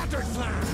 Shattered Slam!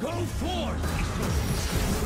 Go forth! Slam!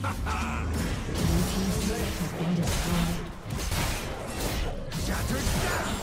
Ha ha! Your turret has been destroyed. Shattered down!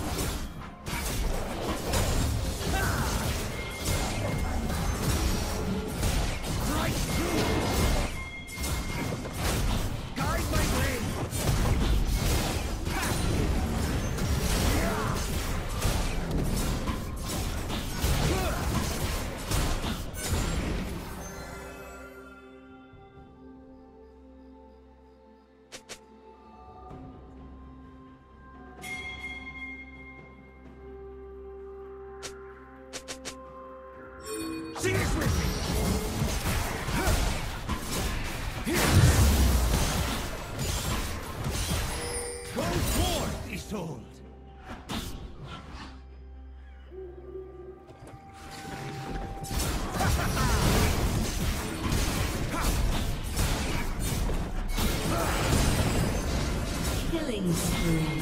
Killing spree.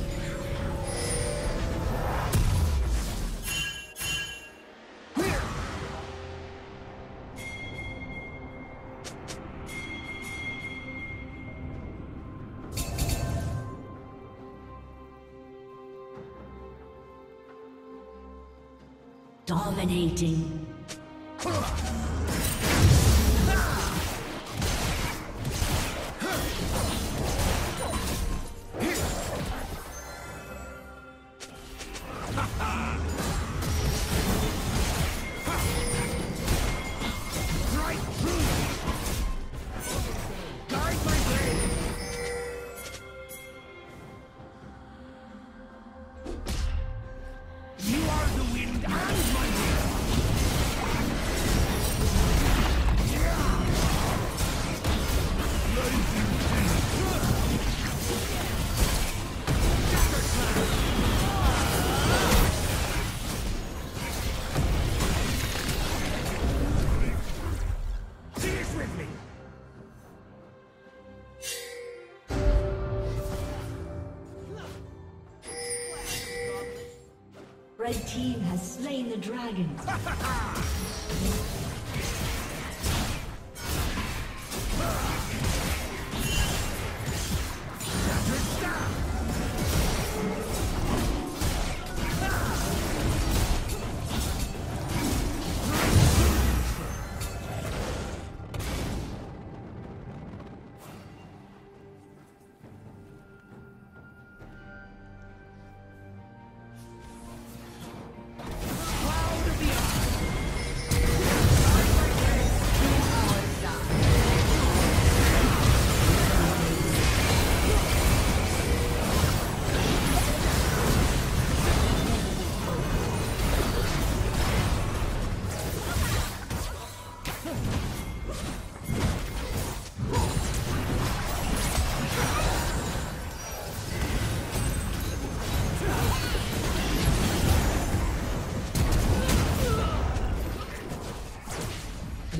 Dominating. Red team has slain the dragon.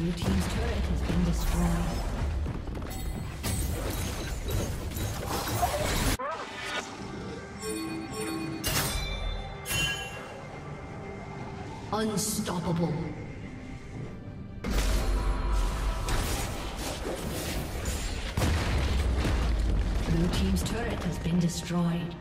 Your team's turret has been destroyed. Unstoppable. Blue team's turret has been destroyed.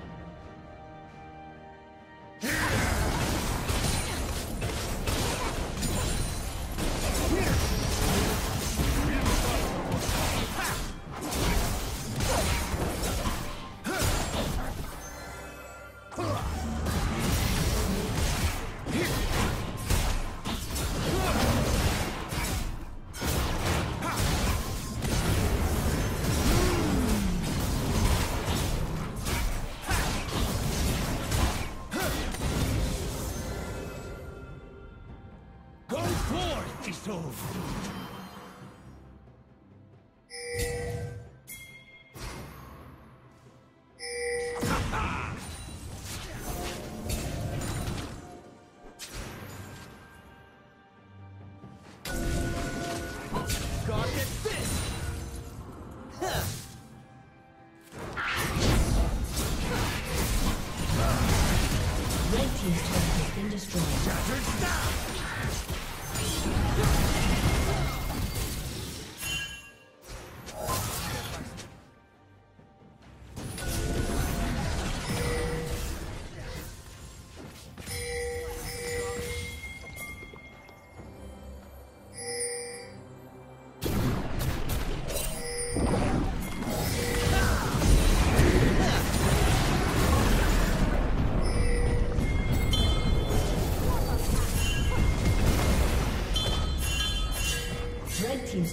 Team's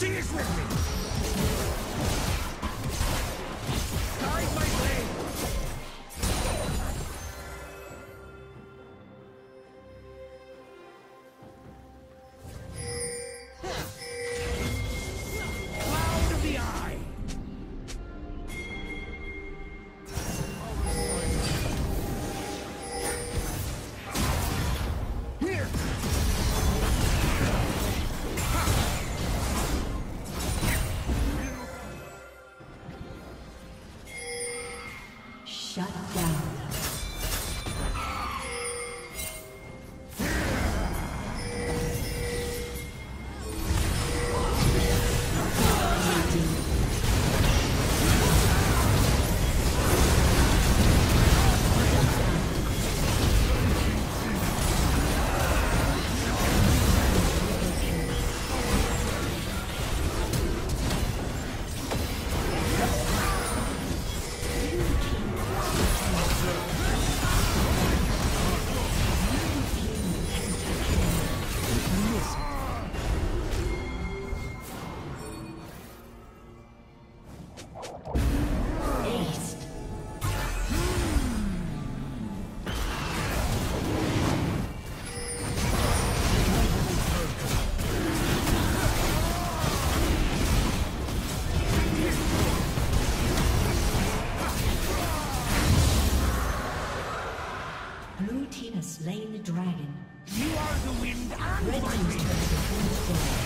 She is with me! Guide my blade! Cloud of the Eye! Slain the dragon. You are the wind and red my team's turn to full storm.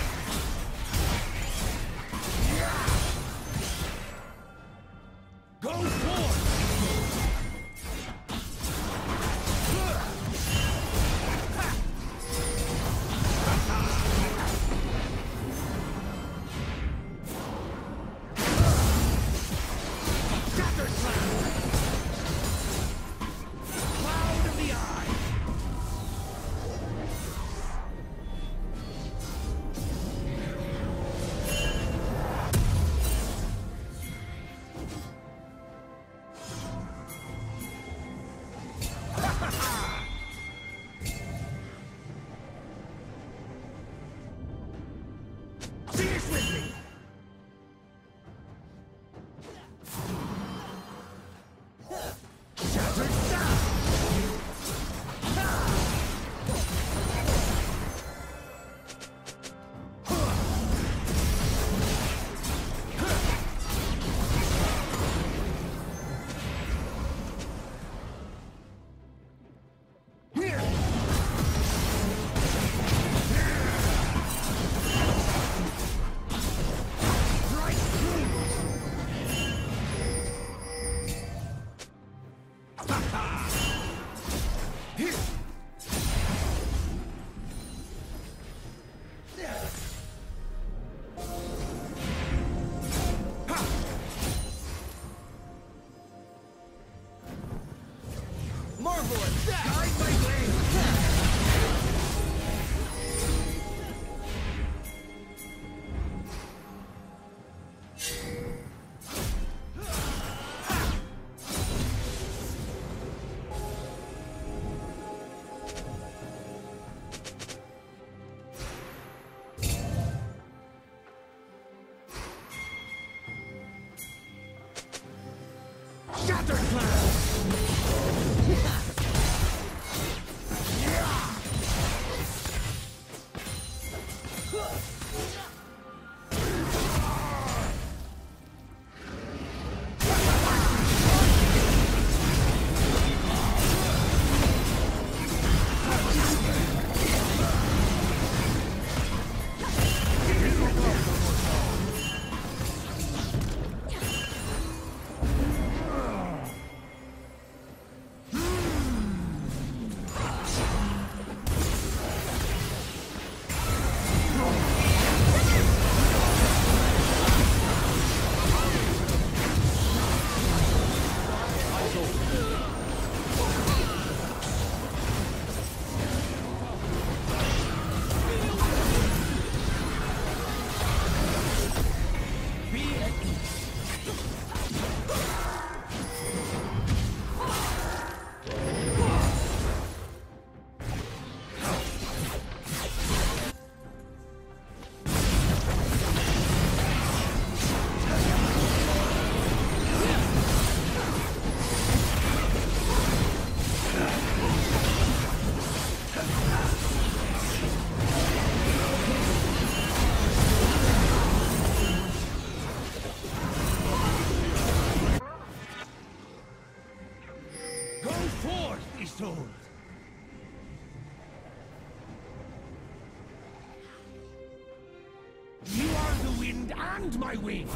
hand and my wing!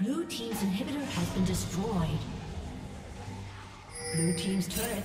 Blue team's turret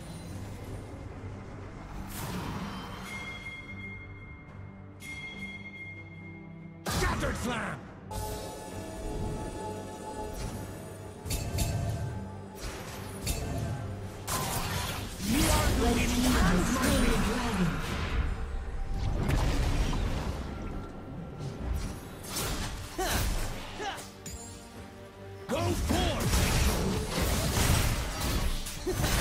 Shattered Slam! You are the winning dragon. Go forth! Ha ha!